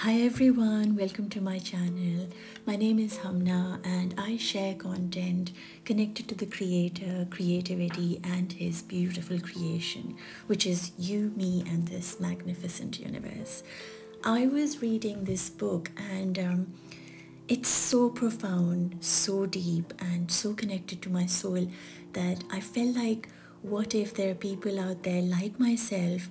Hi everyone, welcome to my channel. My name is Humna and I share content connected to the creator, creativity and his beautiful creation, which is you, me and this magnificent universe. I was reading this book and it's so profound, so deep and so connected to my soul that I felt like, what if there are people out there like myself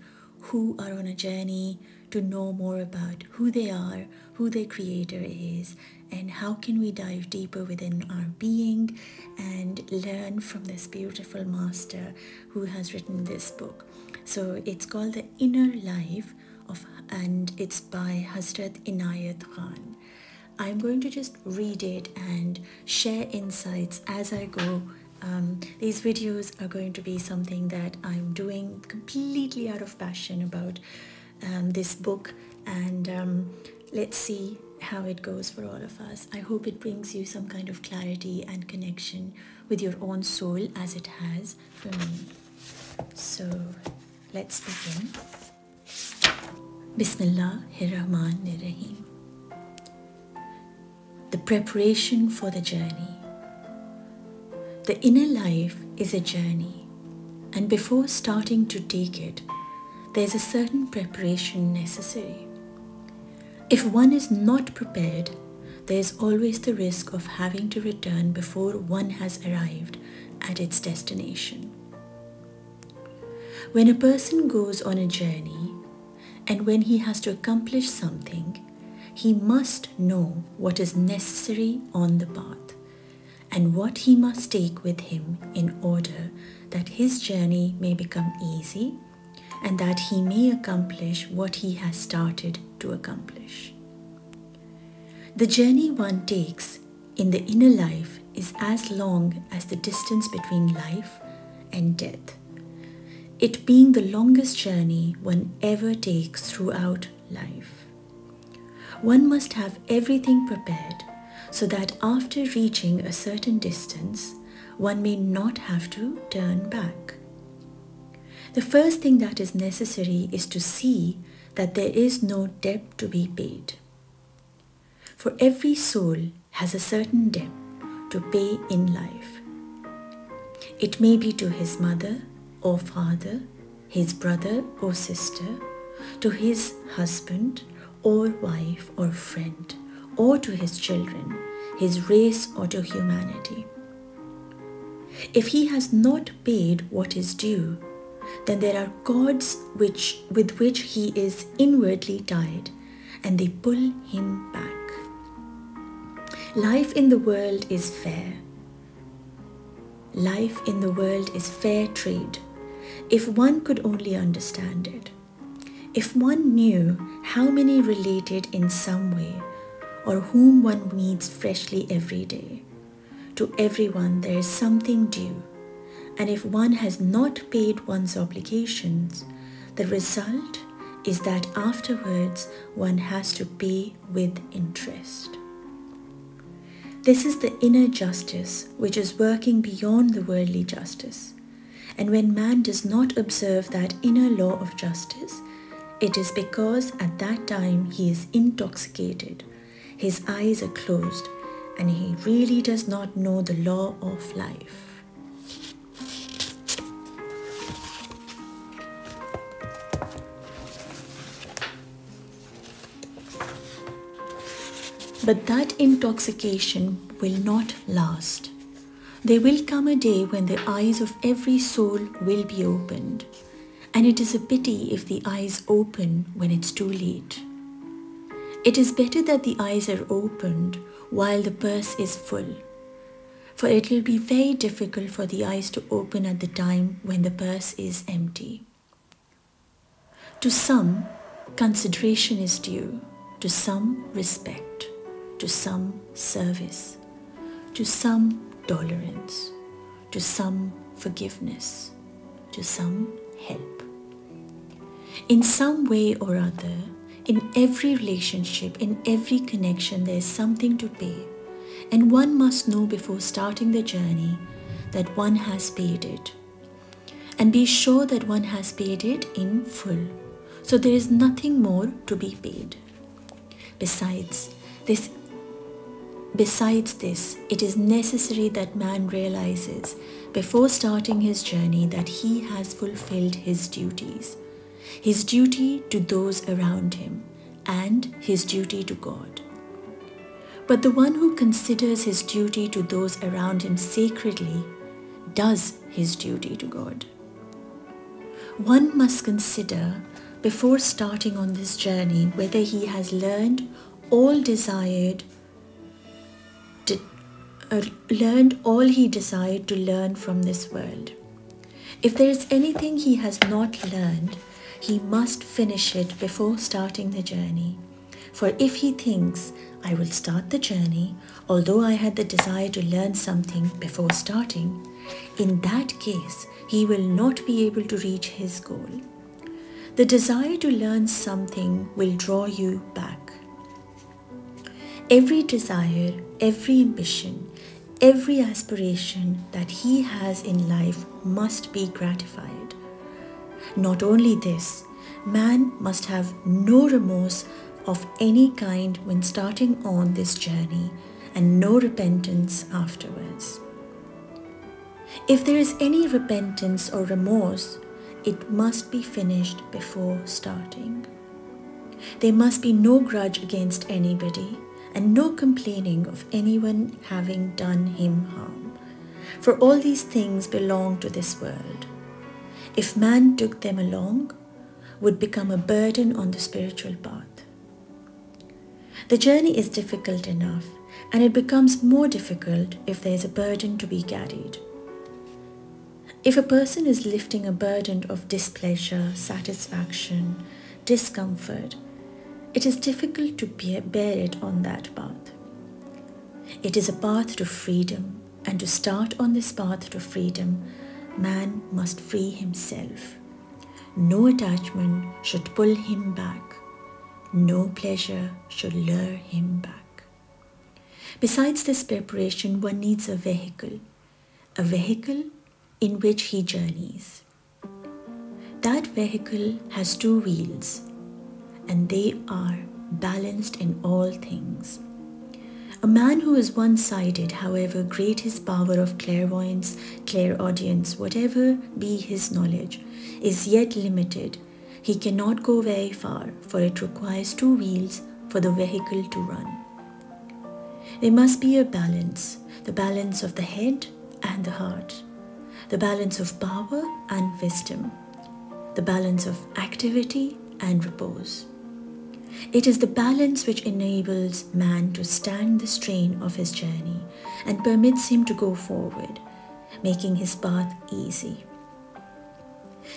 who are on a journey to know more about who they are, who their creator is, and how can we dive deeper within our being and learn from this beautiful master who has written this book. So it's called The Inner Life and it's by Hazrat Inayat Khan. I'm going to just read it and share insights as I go. These videos are going to be something that I'm doing completely out of passion about this book, and let's see how it goes for all of us. I hope it brings you some kind of clarity and connection with your own soul as it has for me. So let's begin. Bismillahir-Rahmanir-Rahim. The preparation for the journey. The inner life is a journey, and before starting to take it, there's a certain preparation necessary. If one is not prepared, there's always the risk of having to return before one has arrived at its destination. When a person goes on a journey, and when he has to accomplish something, he must know what is necessary on the path, and what he must take with him in order that his journey may become easy and that he may accomplish what he has started to accomplish. The journey one takes in the inner life is as long as the distance between life and death, it being the longest journey one ever takes throughout life. One must have everything prepared so that after reaching a certain distance, one may not have to turn back. The first thing that is necessary is to see that there is no debt to be paid. For every soul has a certain debt to pay in life. It may be to his mother or father, his brother or sister, to his husband or wife or friend, or to his children, his race, or to humanity. If he has not paid what is due, then there are cords with which he is inwardly tied, and they pull him back. Life in the world is fair. Life in the world is fair trade, if one could only understand it. If one knew how many related in some way, or whom one meets freshly every day. To everyone there is something due, and if one has not paid one's obligations, the result is that afterwards one has to pay with interest. This is the inner justice which is working beyond the worldly justice, and when man does not observe that inner law of justice, it is because at that time he is intoxicated. His eyes are closed and he really does not know the law of life. But that intoxication will not last. There will come a day when the eyes of every soul will be opened, and it is a pity if the eyes open when it's too late. It is better that the eyes are opened while the purse is full, for it will be very difficult for the eyes to open at the time when the purse is empty. To some, consideration is due, to some, respect, to some, service, to some, tolerance, to some, forgiveness, to some, help. In some way or other, in every relationship, in every connection, there is something to pay, and one must know before starting the journey that one has paid it, and be sure that one has paid it in full, so there is nothing more to be paid. Besides this, it is necessary that man realizes before starting his journey that he has fulfilled his duties, his duty to those around him, and his duty to God. But the one who considers his duty to those around him sacredly does his duty to God. One must consider before starting on this journey whether he has learned all he desired to learn from this world. If there is anything he has not learned, he must finish it before starting the journey. For if he thinks, I will start the journey, although I had the desire to learn something before starting, in that case, he will not be able to reach his goal. The desire to learn something will draw you back. Every desire, every ambition, every aspiration that he has in life must be gratified. Not only this, man must have no remorse of any kind when starting on this journey and no repentance afterwards. If there is any repentance or remorse, it must be finished before starting. There must be no grudge against anybody, and no complaining of anyone having done him harm, for all these things belong to this world. If man took them along, would become a burden on the spiritual path. The journey is difficult enough, and it becomes more difficult if there is a burden to be carried. If a person is lifting a burden of displeasure, satisfaction, discomfort, it is difficult to bear it on that path. It is a path to freedom, and to start on this path to freedom, man must free himself. No attachment should pull him back. No pleasure should lure him back. Besides this preparation, one needs a vehicle in which he journeys. That vehicle has two wheels, and they are balanced in all things. A man who is one-sided, however great his power of clairvoyance, clairaudience, whatever be his knowledge, is yet limited. He cannot go very far, for it requires two wheels for the vehicle to run. There must be a balance, the balance of the head and the heart, the balance of power and wisdom, the balance of activity and repose. It is the balance which enables man to stand the strain of his journey and permits him to go forward, making his path easy.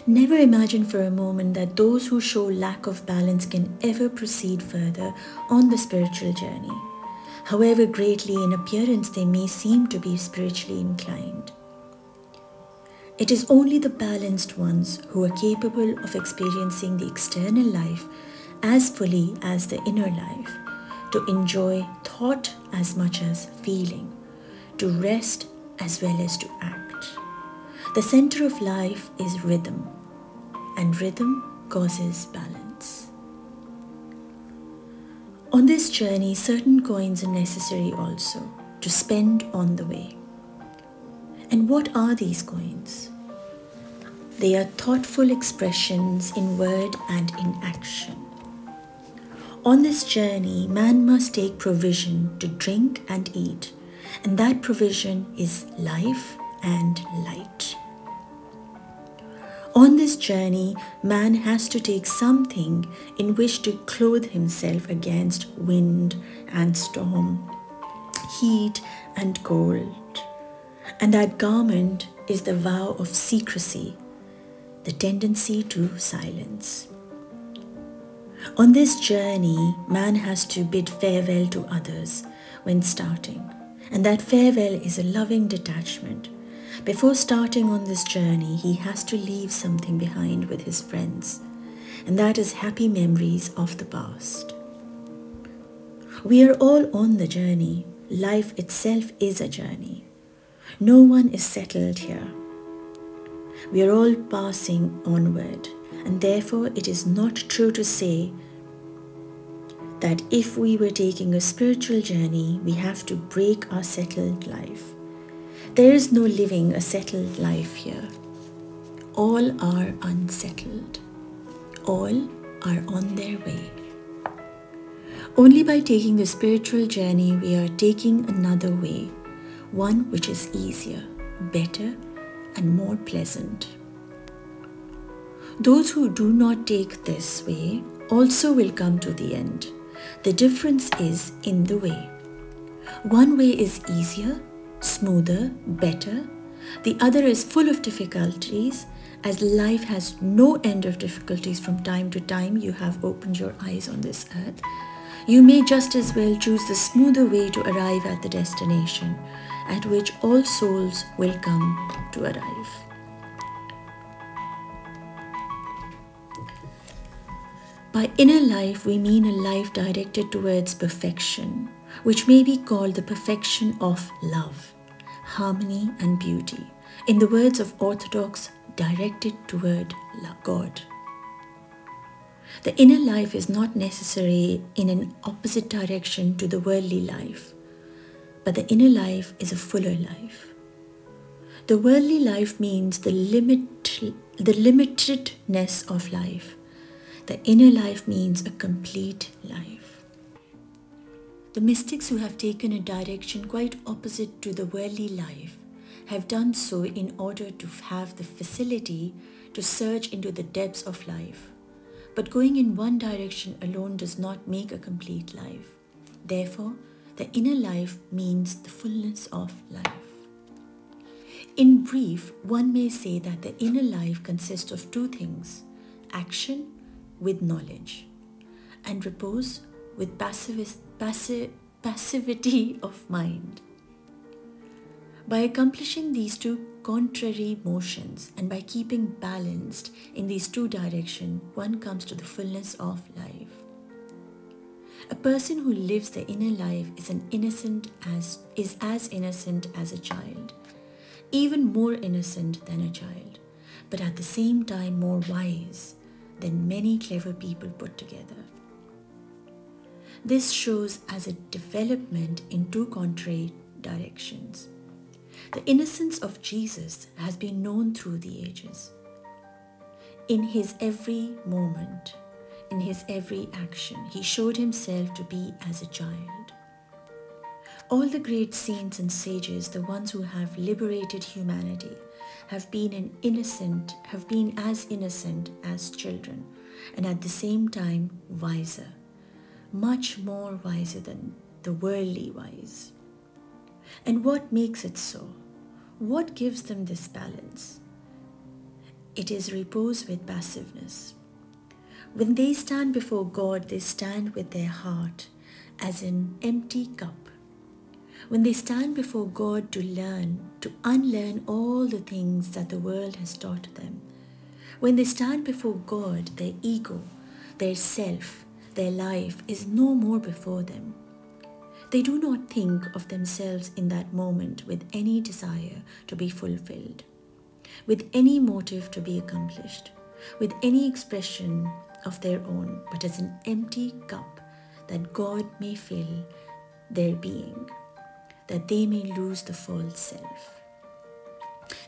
Never imagine for a moment that those who show lack of balance can ever proceed further on the spiritual journey, however greatly in appearance they may seem to be spiritually inclined. It is only the balanced ones who are capable of experiencing the external life as fully as the inner life, to enjoy thought as much as feeling, to rest as well as to act. The center of life is rhythm, and rhythm causes balance. On this journey, certain coins are necessary also to spend on the way. And what are these coins? They are thoughtful expressions in word and in action. On this journey, man must take provision to drink and eat, and that provision is life and light. On this journey, man has to take something in which to clothe himself against wind and storm, heat and cold. And that garment is the vow of secrecy, the tendency to silence. On this journey, man has to bid farewell to others when starting, and that farewell is a loving detachment. Before starting on this journey, he has to leave something behind with his friends, and that is happy memories of the past. We are all on the journey. Life itself is a journey. No one is settled here. We are all passing onward, and therefore it is not true to say that if we were taking a spiritual journey, we have to break our settled life. There is no living a settled life here. All are unsettled. All are on their way. Only by taking the spiritual journey, we are taking another way, one which is easier, better, and more pleasant. Those who do not take this way also will come to the end. The difference is in the way. One way is easier, smoother, better. The other is full of difficulties. As life has no end of difficulties, from time to time you have opened your eyes on this earth. You may just as well choose the smoother way to arrive at the destination at which all souls will come to arrive. By inner life, we mean a life directed towards perfection, which may be called the perfection of love, harmony and beauty. In the words of Orthodox, directed toward God. The inner life is not necessarily in an opposite direction to the worldly life, but the inner life is a fuller life. The worldly life means the limitedness of life. The inner life means a complete life. The mystics who have taken a direction quite opposite to the worldly life have done so in order to have the facility to search into the depths of life. But going in one direction alone does not make a complete life. Therefore, the inner life means the fullness of life. In brief, one may say that the inner life consists of two things: action with knowledge, and repose with passivity of mind. By accomplishing these two contrary motions and by keeping balanced in these two directions, one comes to the fullness of life. A person who lives the inner life is as innocent as a child, even more innocent than a child, but at the same time more wise than many clever people put together. This shows as a development in two contrary directions. The innocence of Jesus has been known through the ages. In his every moment, in his every action, he showed himself to be as a child. All the great saints and sages, the ones who have liberated humanity, have been as innocent as children, and at the same time wiser, much more wiser than the worldly wise. And what makes it so? What gives them this balance? It is repose with passiveness. When they stand before God, they stand with their heart as an empty cup. When they stand before God to learn, to unlearn all the things that the world has taught them. When they stand before God, their ego, their self, their life is no more before them. They do not think of themselves in that moment with any desire to be fulfilled, with any motive to be accomplished, with any expression of their own, but as an empty cup that God may fill their being, that they may lose the false self.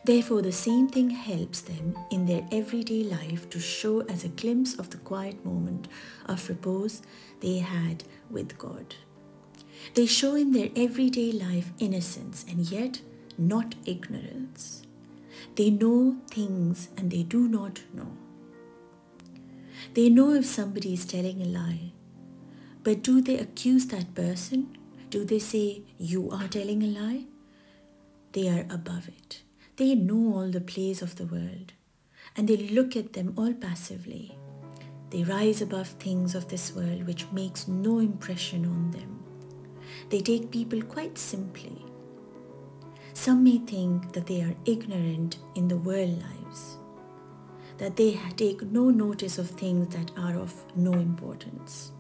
Therefore, the same thing helps them in their everyday life to show as a glimpse of the quiet moment of repose they had with God. They show in their everyday life innocence and yet not ignorance. They know things and they do not know. They know if somebody is telling a lie, but do they accuse that person? Do they say, "You are telling a lie"? They are above it. They know all the plays of the world and they look at them all passively. They rise above things of this world which makes no impression on them. They take people quite simply. Some may think that they are ignorant in the world lives, that they take no notice of things that are of no importance.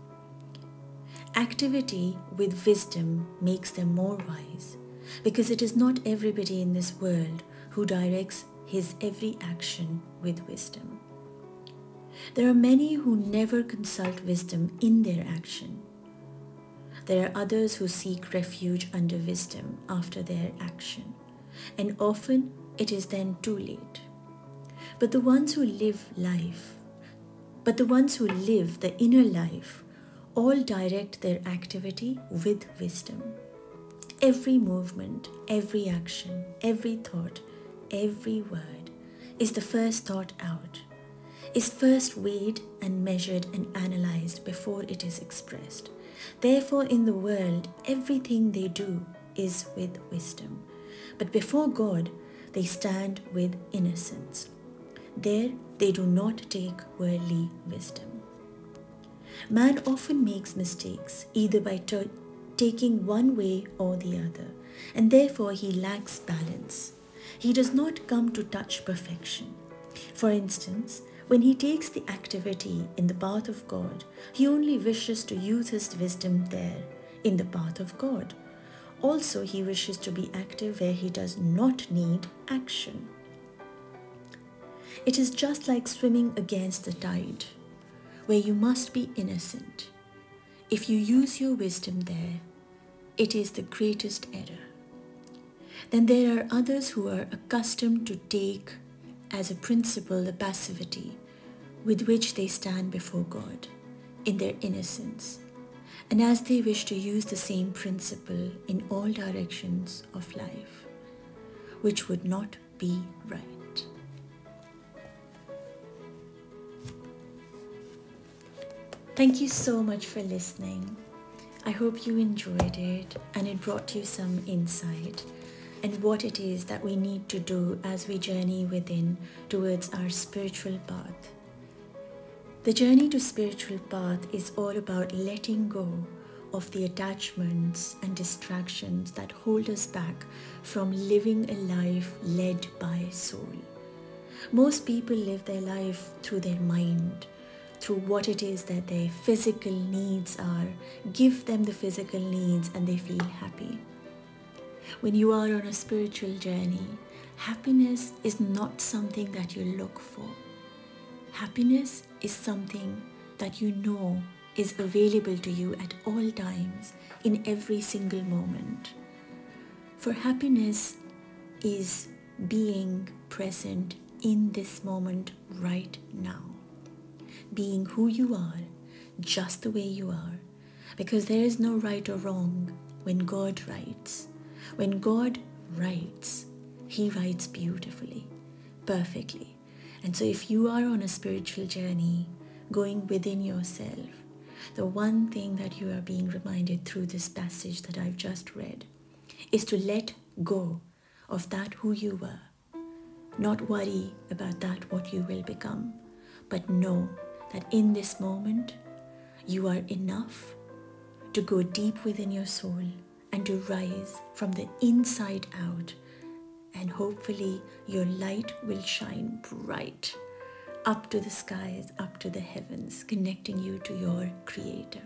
Activity with wisdom makes them more wise, because it is not everybody in this world who directs his every action with wisdom. There are many who never consult wisdom in their action. There are others who seek refuge under wisdom after their action, and often it is then too late. But the ones who live the inner life all direct their activity with wisdom. Every movement, every action, every thought, every word is the first thought out, is first weighed and measured and analyzed before it is expressed. Therefore, in the world, everything they do is with wisdom. But before God, they stand with innocence. There, they do not take worldly wisdom. Man often makes mistakes, either by taking one way or the other, and therefore he lacks balance. He does not come to touch perfection. For instance, when he takes the activity in the path of God, he only wishes to use his wisdom there, in the path of God. Also, he wishes to be active where he does not need action. It is just like swimming against the tide, where you must be innocent. If you use your wisdom there, it is the greatest error. Then there are others who are accustomed to take as a principle the passivity with which they stand before God in their innocence, and as they wish to use the same principle in all directions of life, which would not be right. Thank you so much for listening. I hope you enjoyed it and it brought you some insight and what it is that we need to do as we journey within towards our spiritual path. The journey to spiritual path is all about letting go of the attachments and distractions that hold us back from living a life led by soul. Most people live their life through their mind, through what it is that their physical needs are. Give them the physical needs and they feel happy. When you are on a spiritual journey, happiness is not something that you look for. Happiness is something that you know is available to you at all times, in every single moment. For happiness is being present in this moment right now. Being who you are, just the way you are. Because there is no right or wrong when God writes. When God writes, He writes beautifully, perfectly. And so if you are on a spiritual journey, going within yourself, the one thing that you are being reminded through this passage that I've just read is to let go of that who you were. Not worry about that what you will become, but know that in this moment, you are enough to go deep within your soul and to rise from the inside out, and hopefully your light will shine bright up to the skies, up to the heavens, connecting you to your Creator.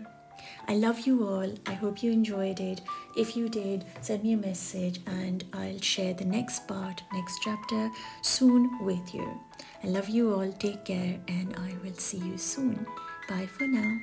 I love you all. I hope you enjoyed it. If you did, send me a message and I'll share the next part, next chapter soon with you. I love you all. Take care and I will see you soon. Bye for now.